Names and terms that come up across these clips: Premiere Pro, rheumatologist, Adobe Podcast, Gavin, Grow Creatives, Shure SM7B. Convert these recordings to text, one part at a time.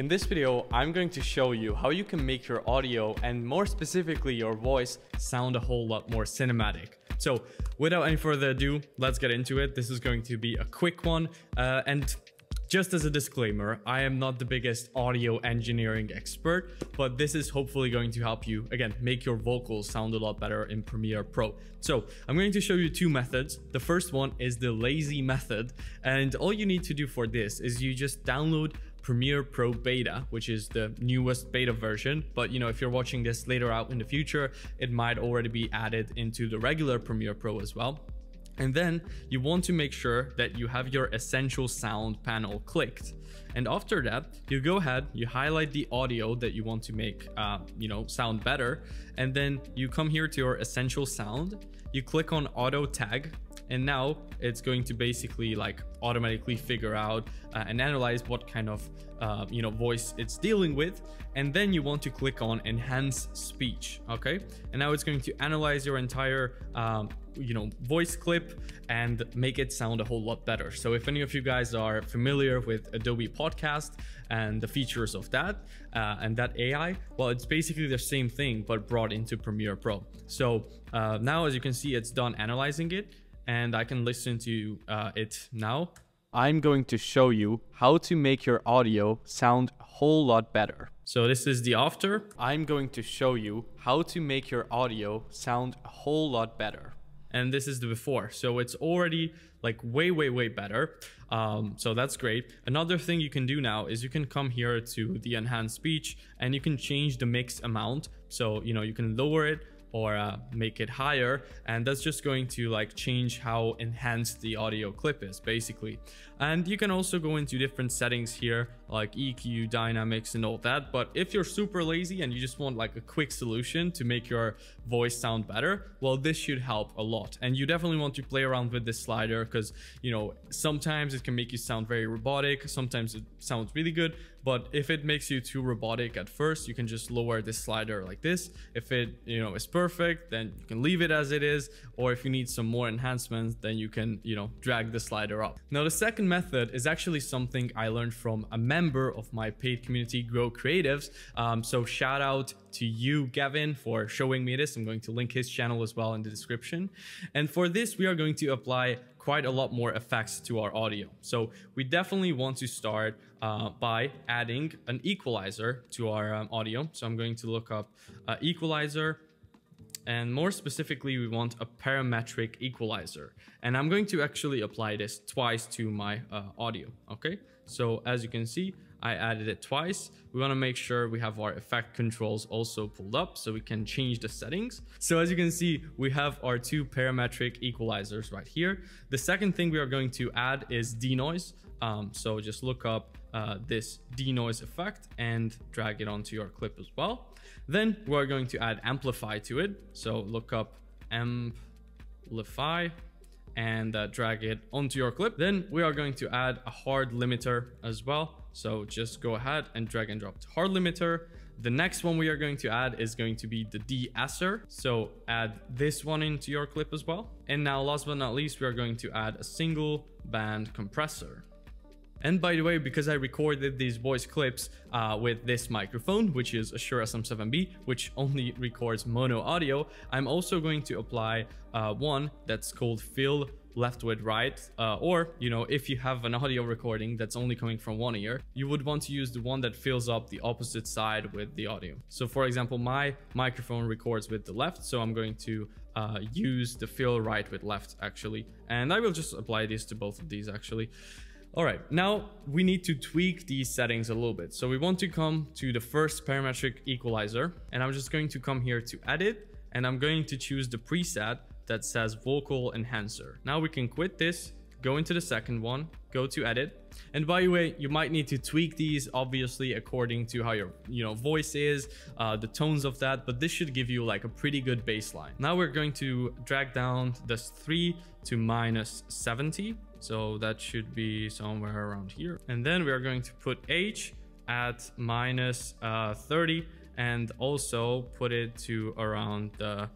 In this video, I'm going to show you how you can make your audio and more specifically your voice sound a whole lot more cinematic. So without any further ado, let's get into it. This is going to be a quick one. And just as a disclaimer, I am not the biggest audio engineering expert, but this is hopefully going to help you, again, make your vocals sound a lot better in Premiere Pro. So I'm going to show you two methods. The first one is the lazy method. And all you need to do for this is you just download Premiere Pro Beta, which is the newest beta version. But you know, if you're watching this later out in the future, it might already be added into the regular Premiere Pro as well. And then you want to make sure that you have your essential sound panel clicked. And after that, you go ahead, you highlight the audio that you want to make, you know, sound better. And then you come here to your essential sound, you click on auto tag. And now it's going to basically like automatically figure out and analyze what kind of, you know, voice it's dealing with. And then you want to click on enhance speech. Okay. And now it's going to analyze your entire, you know, voice clip and make it sound a whole lot better. So if any of you guys are familiar with Adobe Podcast and the features of that and that AI, well, it's basically the same thing, but brought into Premiere Pro. So now, as you can see, it's done analyzing it. And I can listen to it now. I'm going to show you how to make your audio sound a whole lot better. So this is the after. I'm going to show you how to make your audio sound a whole lot better. And this is the before. So it's already like way better. So that's great. Another thing you can do now is you can come here to the enhanced speech and you can change the mix amount. So, you know, you can lower it or make it higher. And that's just going to like change how enhanced the audio clip is basically. And you can also go into different settings here, like EQ, dynamics and all that. But if you're super lazy and you just want like a quick solution to make your voice sound better, well, this should help a lot. And you definitely want to play around with this slider because, you know, sometimes it can make you sound very robotic. Sometimes it sounds really good. But if it makes you too robotic at first, you can just lower this slider like this. If it, you know, is perfect, then you can leave it as it is. Or if you need some more enhancements, then you can, you know, drag the slider up. Now, the second method is actually something I learned from a member of my paid community, Grow Creatives. So shout out to you, Gavin, for showing me this. I'm going to link his channel as well in the description. And for this, we are going to apply quite a lot more effects to our audio. So we definitely want to start by adding an equalizer to our audio. So I'm going to look up equalizer, and more specifically, we want a parametric equalizer. And I'm going to actually apply this twice to my audio, okay? So as you can see, I added it twice. We want to make sure we have our effect controls also pulled up so we can change the settings. So as you can see, we have our two parametric equalizers right here. The second thing we are going to add is denoise. So just look up this denoise effect and drag it onto your clip as well. Then we're going to add amplify to it. So look up amplify and drag it onto your clip. Then we are going to add a hard limiter as well. So just go ahead and drag and drop the hard limiter. The next one we are going to add is going to be the de-esser. So add this one into your clip as well. And now last but not least, we are going to add a single band compressor. And by the way, because I recorded these voice clips with this microphone, which is a Shure SM7B, which only records mono audio, I'm also going to apply one that's called fill left with right, or, you know, if you have an audio recording that's only coming from one ear, you would want to use the one that fills up the opposite side with the audio. So for example, my microphone records with the left, so I'm going to use the fill right with left actually. And I will just apply this to both of these actually. All right, now we need to tweak these settings a little bit. So we want to come to the first parametric equalizer, and I'm just going to come here to edit, and I'm going to choose the preset that says vocal enhancer. Now we can quit this, go into the second one, go to edit. And by the way, you might need to tweak these obviously according to how your, you know, voice is, the tones of that, but this should give you like a pretty good baseline. Now we're going to drag down this 3 to -70. So that should be somewhere around here. And then we are going to put H at -30 and also put it to around the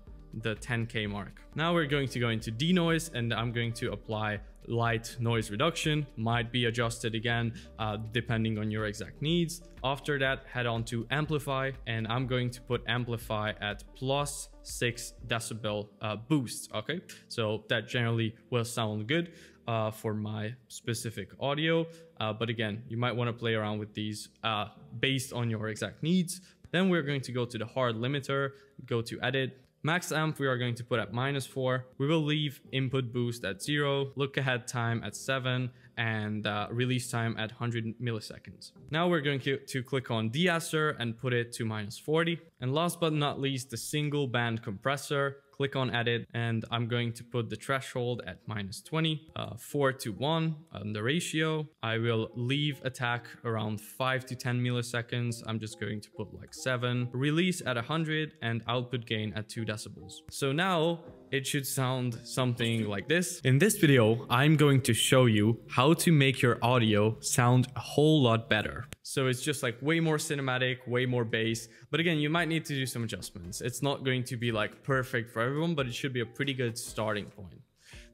10K mark. Now we're going to go into denoise, and I'm going to apply light noise reduction might be adjusted again depending on your exact needs. After that, head on to amplify, and I'm going to put amplify at plus 6 decibel boost. Okay, so that generally will sound good for my specific audio, but again, you might want to play around with these based on your exact needs. Then we're going to go to the hard limiter, go to edit. Max amp we are going to put at -4. We will leave input boost at 0, look ahead time at 7, and release time at 100 milliseconds. Now we're going to click on deasser and put it to -40. And last but not least, the single band compressor. Click on edit, and I'm going to put the threshold at -20, 4:1 on the ratio. I will leave attack around 5 to 10 milliseconds. I'm just going to put like 7, release at 100, and output gain at 2 decibels. So now it should sound something like this. In this video, I'm going to show you how to make your audio sound a whole lot better. So it's just like way more cinematic, way more bass. But again, you might need to do some adjustments. It's not going to be like perfect for everyone, but it should be a pretty good starting point.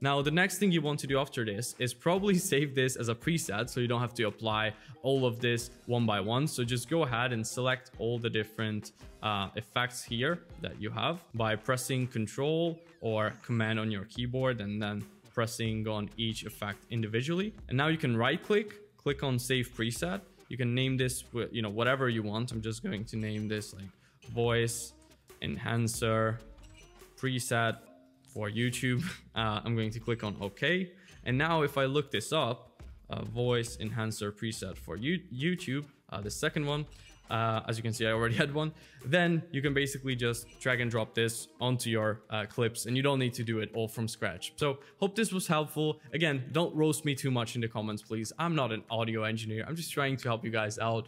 Now, the next thing you want to do after this is probably save this as a preset so you don't have to apply all of this one by one. So just go ahead and select all the different effects here that you have by pressing Control or Command on your keyboard and then pressing on each effect individually. And now you can right click, click on Save Preset. You can name this, you know, whatever you want. I'm just going to name this like Voice Enhancer Preset for YouTube. I'm going to click on OK. And now if I look this up, Voice Enhancer Preset for YouTube, the second one, as you can see, I already had one. Then you can basically just drag and drop this onto your clips, and you don't need to do it all from scratch. So hope this was helpful. Again, don't roast me too much in the comments, please. I'm not an audio engineer. I'm just trying to help you guys out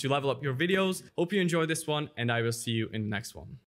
to level up your videos. Hope you enjoyed this one, and I will see you in the next one.